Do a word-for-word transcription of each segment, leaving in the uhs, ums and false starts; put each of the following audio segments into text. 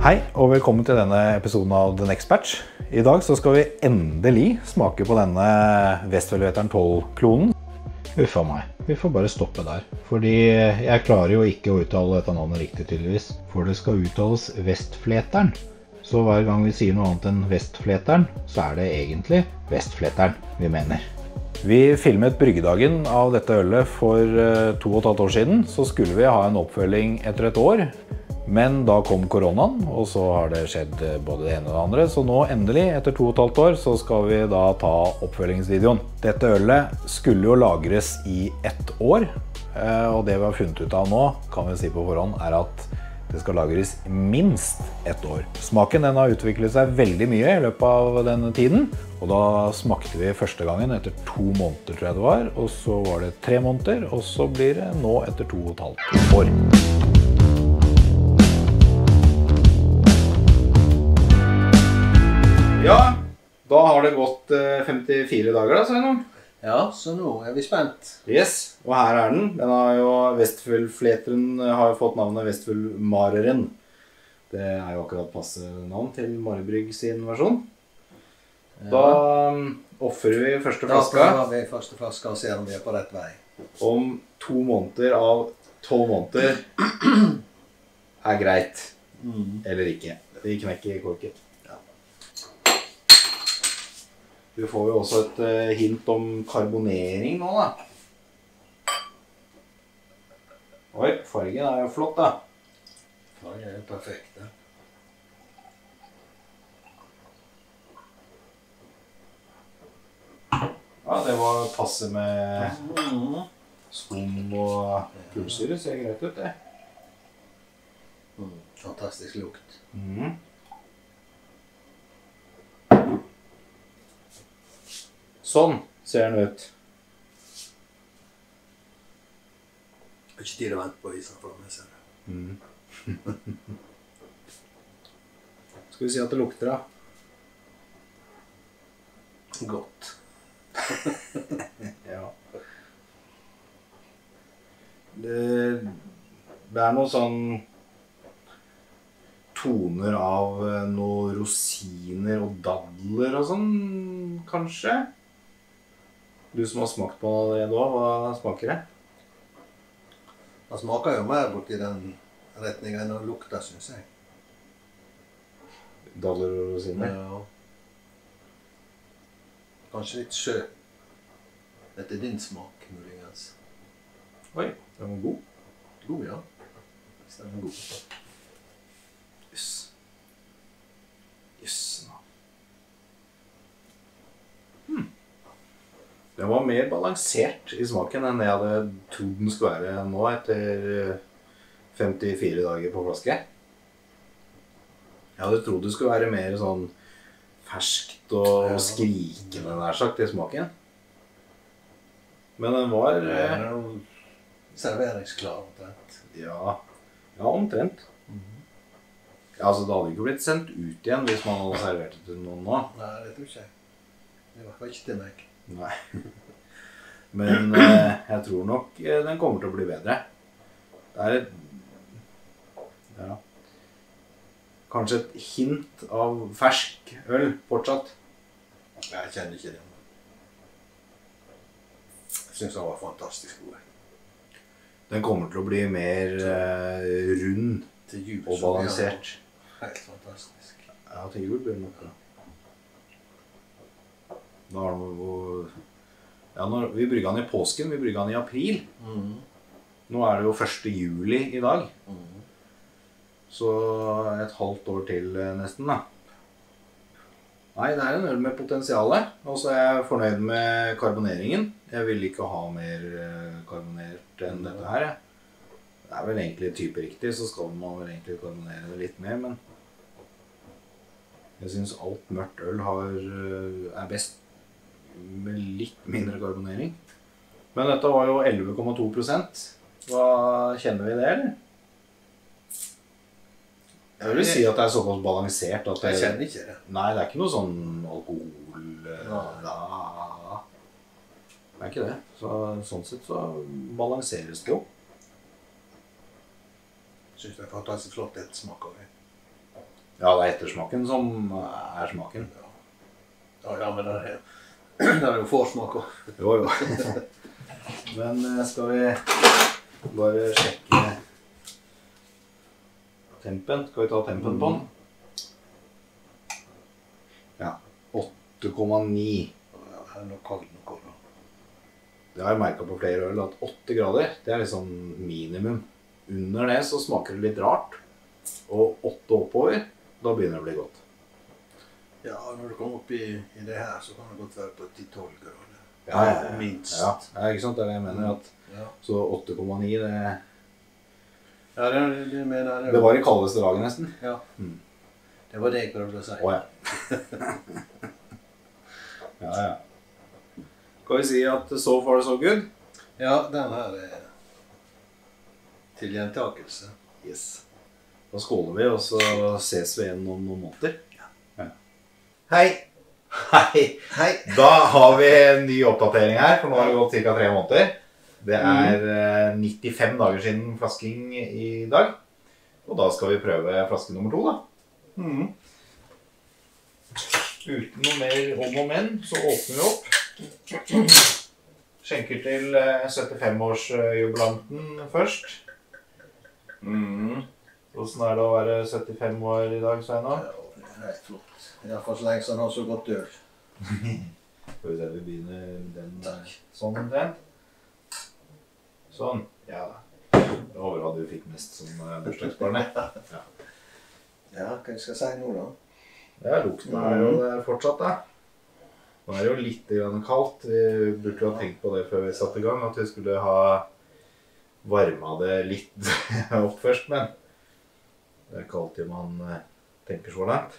Hei og velkommen til denne episoden av The Next Batch. I dag så skal vi endelig smake på denne Westvleteren tolv-klonen. Uffa meg, vi får bare stoppe der. Fordi jeg klarer jo ikke å uttale dette navnet riktig tydeligvis. For det skal uttales Westvleteren. Så hver gang vi sier noe annet enn Westvleteren, så er det egentlig Westvleteren vi mener. Vi filmet bryggedagen av dette ølet for to og et halvt år siden. Så skulle vi ha en oppfølging etter et år. Men da kom koronaen, og så har det skjedd både det ene og det andre. Så nå endelig, etter to og et halvt år, så skal vi da ta oppfølgingsvideoen. Dette ølet skulle jo lagres i ett år, og det vi har funnet ut av nå, kan vi si på forhånd, er at det skal lagres minst ett år. Smaken den har utviklet seg veldig mye i løpet av denne tiden, og da smakte vi første gangen etter to måneder, tror jeg det var, og så var det tre måneder, og så blir det nå etter to og et halvt år. Ja, da har det gått femtifire dager da, sa jeg nå. Ja, så nå er vi spent. Yes, og her er den. Den har jo Westvleteren har jo fått navnet Westvleteren. Det er jo akkurat passe navn til Marebrygg sin versjon. Da offerer vi første flaska. Da har vi første flaska og ser om vi er på rett vei. Om to måneder av tolv måneder er greit. Eller ikke. Vi knekker i korket. Du får jo også et hint om karbonering nå, da. Oi, fargen er jo flott, da. Fargen er jo perfekt, da. Ja, det var passe med skum og kullsyre, ser greit ut, det. Fantastisk lukt. Mhm. Sånn ser den ut. Det er ikke tid å vente på isen for meg, ser jeg. Skal vi si at det lukter, da? Godt. Ja. Det, det er noe sånn toner av noen rosiner og dadler og sånn, kanskje? Du som har smakt på det da, hva smaker det? Det smaker jo mer borti den retningen enn å lukte, synes jeg. Dadler og rosiner? Ja. Kanskje litt sjø. Dette er din smak, muligens. Oi, den var god. God, ja. Hvis den var god. Jøss. Jøss, nå. Den var mer balansert i smaken enn jeg hadde trodd den skulle være nå etter femtifire dager på flaske. Jeg hadde trodd det skulle være mer sånn ferskt og skrikende nær sagt i smaken. Men den var serveringsklar omtrent. Ja, omtrent. Altså, det hadde ikke blitt sendt ut igjen hvis man hadde servert det til noen nå. Nei, det tror ikke jeg. Det var ikke til meg. Nei, men eh, jeg tror nok eh, den kommer til å bli bedre. Det er et, ja, kanskje et hint av fersk øl fortsatt. Jeg kjenner ikke det. Jeg synes den var fantastisk god. Den kommer til å bli mer eh, rund og balansert. Helt fantastisk. Ja, til jul blir det nok da. Da har den jo... Ja, vi brygget den i påsken, vi brygget den i april. Nå er det jo første juli i dag. Så et halvt år til nesten, da. Nei, det er en øl med potensialet. Og så er jeg fornøyd med karboneringen. Jeg vil ikke ha mer karbonert enn dette her, jeg. Det er vel egentlig type riktig, så skal man vel egentlig karbonere det litt mer, men... Jeg synes alt mørkt øl er best med litt mindre karbonering. Men dette var jo elleve komma to prosent. Hva kjenner vi det, eller? Jeg vil si at det er såpass balansert at det... Jeg kjenner ikke det. Nei, det er ikke noe sånn alkohol... Det er ikke det. Sånn sett så balanseres det jo. Jeg synes det er fantastisk flott, det smaker vi. Ja, det er ettersmaken som er smaken. Ja, ja, men det er, det er jo forsmak også. Jo, jo. Men skal vi bare sjekke tempen. Skal vi ta tempen på den? Ja, åtte komma ni. Ja, det er nok kaldt nok også. Det har jeg merket på flere øl at åtte grader, det er liksom minimum. Under det så smaker det litt rart. Og åtte oppover, da begynner det å bli godt. Ja, når du kommer opp i, i det her, så kan det godt være på ti til tolv grader. Ja, ja, ja, minst. Ja, ja, ikke sant? Det er det jeg mener. At, ja. Så åtte komma ni, det... Ja, det, det, mener, det, det, det var i kaldeste dagen nesten. Ja. Mm. Det var det jeg prøvde å si. Å, ja. Ja, ja. Kan vi si at so far so good? Ja, den her er til gjentakelse. Yes. Da skåler vi, og så ses vi igjen om noen måneder. Ja. Hei! Hei! Hei! Da har vi en ny oppdatering her, for nå har det gått ca. tre måneder. Det er mm. nittifem dager siden flasking i dag. Og da skal vi prøve flaske nummer to, da. Mm. Uten noe mer om og men, så åpner vi opp. Skjenker til syttifem-årsjubilanten først. Mhm. Hvordan er det å være syttifem år i dag, Sveinar? Ja, det er helt flott. I hvert fall så lenge han har så godt øl. Skal vi se, vi begynner den der. Sånn omtrent. Sånn. Ja da. Jeg håper at du fikk mest som bursdagsbarne. Ja. Ja, hva skal jeg si nå da? Ja, lukten er jo der fortsatt da. Nå er det jo litt kaldt. Vi burde jo ha tenkt på det før vi satt i gang, at vi skulle ha varmet det litt opp først, men... Det er ikke alltid man tenker så langt.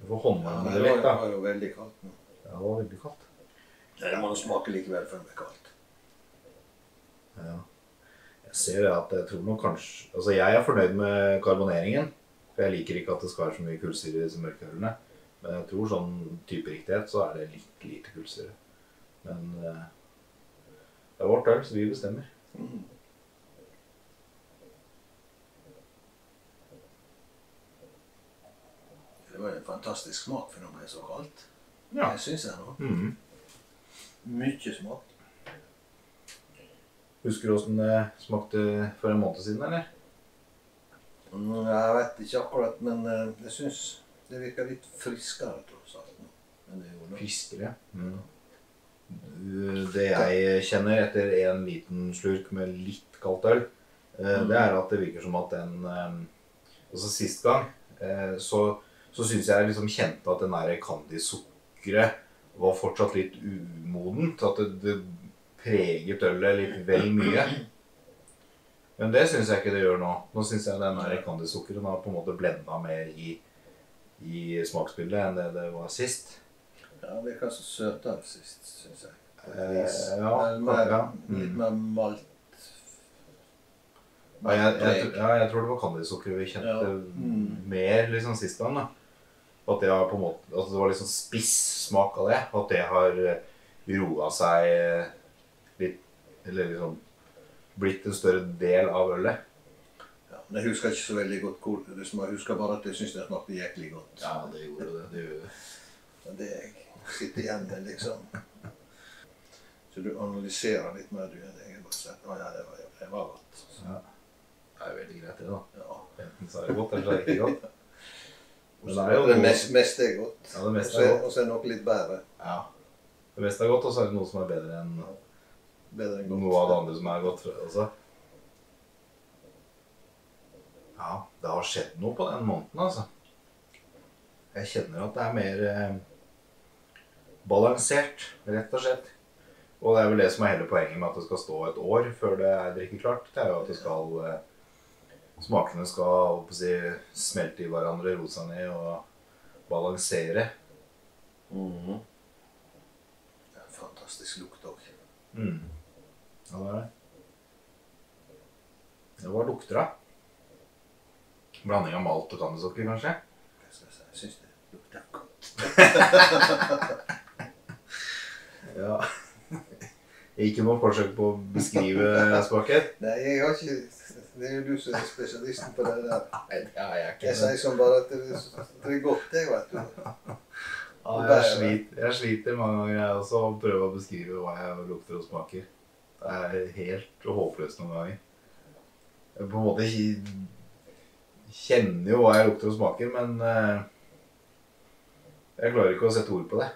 Du får håndvarme det litt da. Ja, det var jo veldig kaldt nå. Ja, det var veldig kaldt. Det må smake likevel før det er kaldt. Ja. Jeg ser at jeg tror nok kanskje... Altså, jeg er fornøyd med karboneringen. For jeg liker ikke at det skal være så mye kullsyre i disse mørkeølene. Men jeg tror sånn type riktighet så er det litt lite kullsyre. Men eh, det er vårt øl, så vi bestemmer. Mm. Det var en fantastisk smak for når det er så kaldt. Ja. Det synes jeg nå. Mm. Mykje smak. Husker du hvordan det smakte for en måned siden, eller? Mm, jeg vet ikke akkurat, men jeg synes det virker litt friskere, tross alt. Friskere? Mm. Det jeg kjenner etter en liten slurk med litt kaldt øl, det er at det virker som at den... Altså sist gang, så... Så synes jeg liksom kjente at den der candy-sukkeret var fortsatt litt umodent. At det, det preget ølet litt vel mye. Men det synes jeg ikke det gjør nå. Nå synes jeg den der candy-sukkeret har på en måte blenda mer i, i smaksbildet enn det det var sist. Ja, det virker så søtere sist, synes jeg. Eh, ja, mer, mm. Litt mer malt. Ja, jeg, jeg, ja, jeg tror det var candy-sukkeret vi kjente ja. mm. mer liksom sist gang da. At det, på en måte, at det var liksom spiss smak av det, at det har roa seg litt, eller liksom blitt en større del av ølet. Ja, men jeg husker ikke så veldig godt hvor, jeg husker bare at jeg synes det smakte jæklig godt. Ja, det gjorde det, det gjorde det. Men det sitter igjen med liksom. Så du analyserer litt mer du enn jeg har sett. Å ja, det var, det var godt. Ja. Det er veldig greit det da. Ja. Enten så er det godt, eller så er det ikke godt. Men det er jo det mest, mest er godt. Ja, det meste er godt. Og så er det nok litt bedre. Ja. Det meste er godt, og så er det noe som er bedre enn, bedre enn godt. Noe av det andre som er godt også. Ja, det har skjedd noe på den måneden altså. Jeg kjenner at det er mer eh, balansert, rett og slett. Og det er vel det som er hele poenget med at det skal stå et år før det er drikkeklart. Det er jo at det skal, smakene skal si, smelte i hverandre, rosa ned og balansere. Mm-hmm. Det er en fantastisk lukt også. Mm. Ja, det er det. Det var lukter da. Blanding av malt og candysukker kanskje? Jeg, skal si, jeg synes det lukter godt. Ja. Ikke noe forsøk på å beskrive smaken. Nei, jeg har ikke Det er jo du som er spesialisten på det der. Ja, jeg er ikke. Jeg sier sånn bare at det, det er godt, jeg vet du. Ja, jeg sliter, jeg sliter mange ganger jeg også, og prøver å beskrive hva jeg lukter og smaker. Det er helt håpløst noen ganger. Jeg på en måte kjenner jo hva jeg lukter og smaker, men jeg klarer ikke å sette ord på det.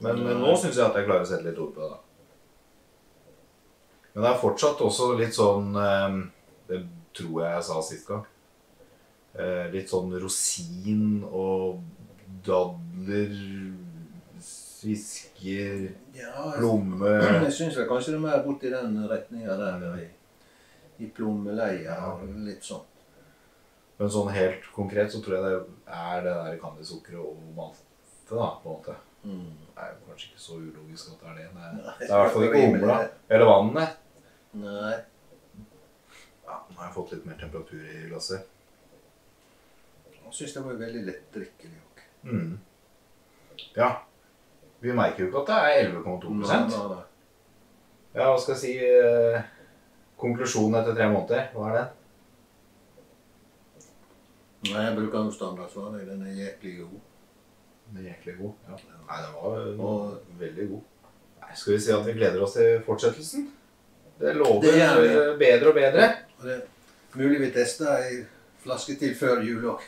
Men nå synes jeg at jeg klarer å sette litt ord på det da. Men det er fortsatt også litt sånn, det tror jeg jeg sa sist gang, litt sånn rosin og dadler, svisker, plomme. Jeg synes vel kanskje det er mer bort i den retningen der, i plommeleia og litt sånn. Men sånn helt konkret så tror jeg det er det der kandisokkeret og malte da, på en måte. Det er kanskje ikke så ulogisk at det er det. Det er i hvert fall ikke humla. Eller vannet. Nei. Ja, nå har jeg fått litt mer temperatur i glasset. Jeg synes det var veldig lett drikkelig også. Ja. Vi merker jo ikke at det er elleve komma to prosent. Ja, hva skal jeg si? Konklusjonen etter tre måneder, hva er det? Nei, jeg bruker jo standardsvaret. Den er jæklig god. Den er jæklig god, ja. Nei, den var veldig god. Nei, skal vi si at vi gleder oss til fortsettelsen? Det lover bedre og bedre. Mulig vi tester en flaske til før jul også.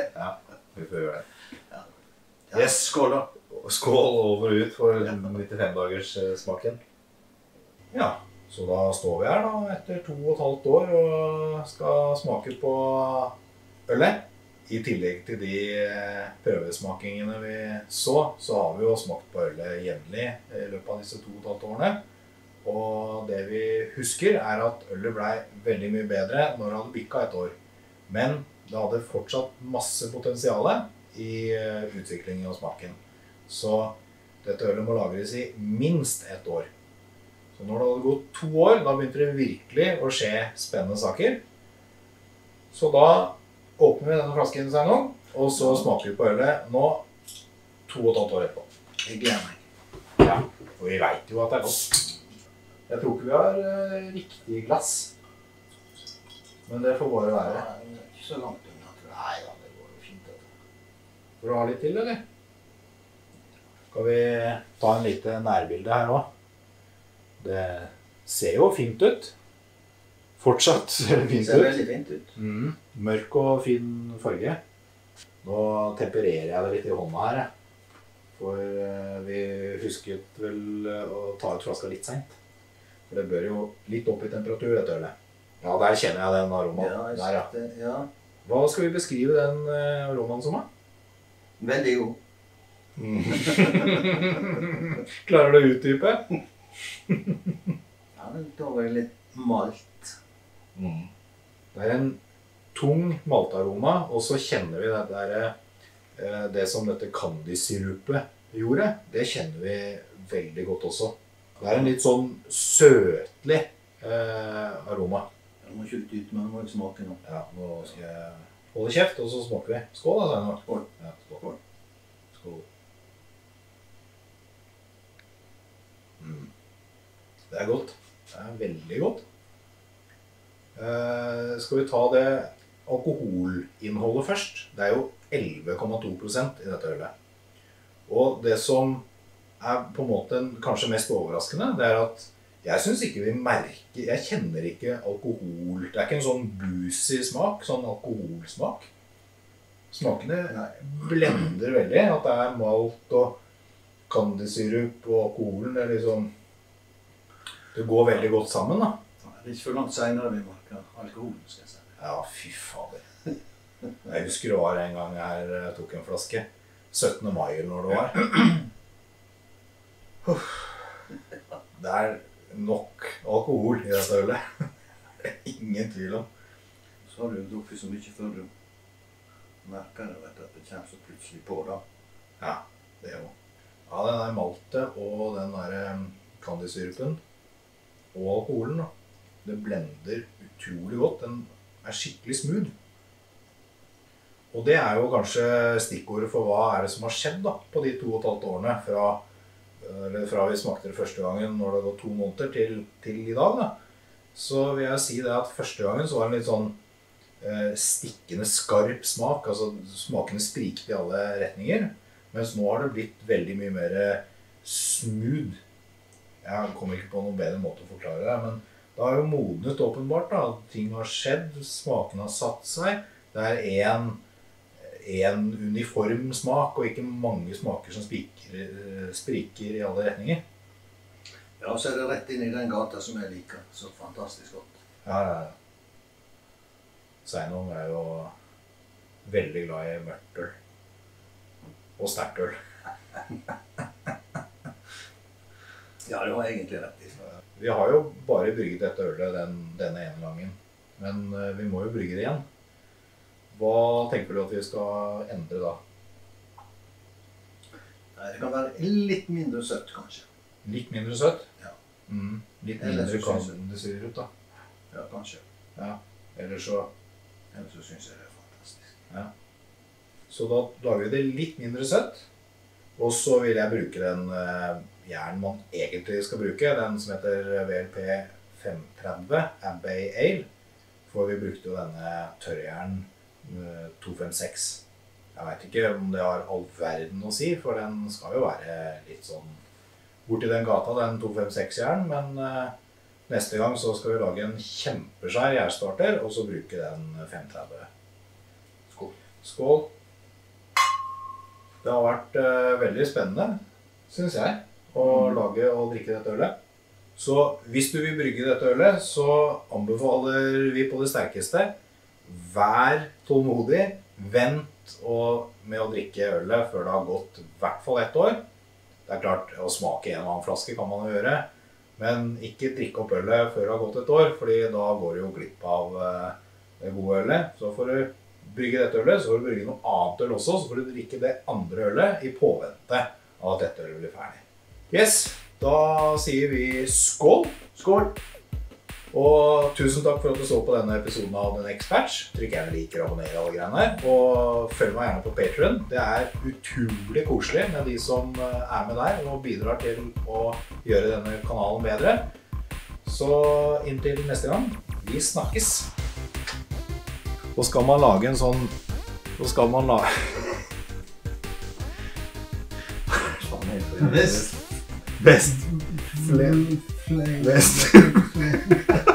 Ja, vi får gjøre det. Yes, skål da! Skål over og ut for nittifem dagers smaken. Ja, så da står vi her da etter to og et halvt år og skal smake på ølet. I tillegg til de prøvesmakingene vi så, så har vi jo smakt på ølet jevnlig i løpet av disse to og et halvt årene. Og det vi husker er at ølet ble veldig mye bedre når det hadde bikket et år. Men det hadde fortsatt masse potensiale i utviklingen og smaken. Så dette ølet må lagres i minst et år. Så når det hadde gått to år, da begynte det virkelig å skje spennende saker. Så da åpner vi denne flasken seg nå, og så smaker vi på ølet nå to og et halvt år etterpå. Jeg gleder meg. Ja, og vi vet jo at det er godt. Jeg tror ikke vi har riktig glass. Men det får bare være. Nei, det er ikke så langt unna. Nei, ja, det går jo fint. Får du ha litt til, eller? Skal vi ta en lite nærbilde her også? Det ser jo fint ut. Fortsatt ser det fint ut. Det ser veldig fint ut. Mm. Mørk og fin farge. Nå tempererer jeg det litt i hånda her. For vi husket vel å ta ut flaska litt sent. For det bør jo litt opp i temperatur, dette ølet. Ja, der kjenner jeg den aromaen. Ja, der, ja. Det, ja. Hva skal vi beskrive den aromaen som, da? Veldig god. Mm. Klarer du å utdype? Ja, det tåler litt malt. Mm. Det er en tung maltaroma, og så kjenner vi det der, det som dette kandisirupet gjorde, det kjenner vi veldig godt også. Det er en litt sånn søtlig eh, aroma. Jeg må kjøpe ut, men jeg må ikke smake nå. Ja, nå skal jeg holde kjeft, og så smaker vi. Skål da, Steinar. Skål. Ja, skål. Skål. Mm. Det er godt. Det er veldig godt. Uh, skal vi ta det alkoholinnholdet først? Det er jo elleve komma to prosent i dette ølet. Og det som er på en måte kanskje mest overraskende, det er at jeg synes ikke vi merker, jeg kjenner ikke alkohol. Det er ikke en sånn busy smak, sånn alkoholsmak. Smakene blender veldig, at det er malt og kandisyrup og alkoholen, det er liksom, det går veldig godt sammen da. Det er ikke for langt senere vi merker alkoholen, skal jeg si. Ja, fy fader. Jeg husker det var en gang jeg tok en flaske. syttende mai når det var. Det er nok alkohol i dette ølet. Det er ingen tvil om. Så har du jo drukket så mye før du merker det, vet du, at det kommer så plutselig på da. Ja, det jo. Ja, den der malte og den der kandisyrupen og alkoholen da. Det blender utrolig godt. Den er skikkelig smooth. Og det er jo kanskje stikkordet for hva er det som har skjedd da, på de to og et halvt årene. Fra, eller fra vi smakte det første gangen når det har gått to måneder til, til i dag. Da. så vil jeg si det at første gangen så var det en litt sånn eh, stikkende skarp smak, altså smakene spriket i alle retninger, mens nå har det blitt veldig mye mer smooth. Jeg kommer ikke på noen bedre måte å forklare det, men det har jo modnet åpenbart da, ting har skjedd, smakene har satt seg, det er en, en uniform smak og ikke mange smaker som spiker, spriker i alle retninger. Ja, så er det rett inn i den gata som jeg liker, så fantastisk godt. Ja, ja, ja. Sveinung er jo veldig glad i mørkt øl. Og sterkt øl. Ja, det var egentlig rett i. Vi har jo bare brygget dette ølet den, denne ene gangen, men vi må jo brygge det igjen. Hva tenker du at vi skal endre da? Det kan være litt mindre søtt, kanskje. Litt mindre søtt? Ja. Mm. Litt mindre kandesirrup da. Ja, kanskje. Ja, eller så... Ellers så synes jeg det er fantastisk. Ja. Så da lager vi det litt mindre søtt. Og så vil jeg bruke den uh, jern man egentlig skal bruke, den som heter W L P fem tre nul Abbey Ale. For vi brukte jo denne tørrjern uh, to fem seks. Jeg vet ikke om det har all verden å si, for den skal jo være litt sånn borti den gata, den to fem seks-jern, men uh, neste gang så skal vi lage en kjempeskjær gjærstarter, og så bruke den fem tretti. Skål. Skål. Det har vært uh, veldig spennende, synes jeg, å mm. lage og drikke dette ølet. Så hvis du vil brygge dette ølet, så anbefaler vi på det sterkeste. Vær tålmodig, vent og, med å drikke ølet før det har gått i hvert fall ett år. Det er klart, å smake en annen flaske kan man gjøre, men ikke drikke opp ølet før det har gått et år, fordi da går du jo glipp av det gode ølet. Så får du brygge dette ølet, så får du brygge noe annet øl også, så får du drikke det andre ølet i påvente av at dette ølet blir ferdig. Yes, da sier vi skål! Skål! Og tusen takk for at du så på denne episoden av The Next Batch. Trykk gjerne liker, abonner alle greiene her, og følg meg gjerne på Patreon. Det er utrolig koselig med de som er med der og bidrar til å gjøre denne kanalen bedre. Så inntil neste gang, vi snakkes! Og skal man lage en sånn... Og skal man lage... Best... Best... Best... Best...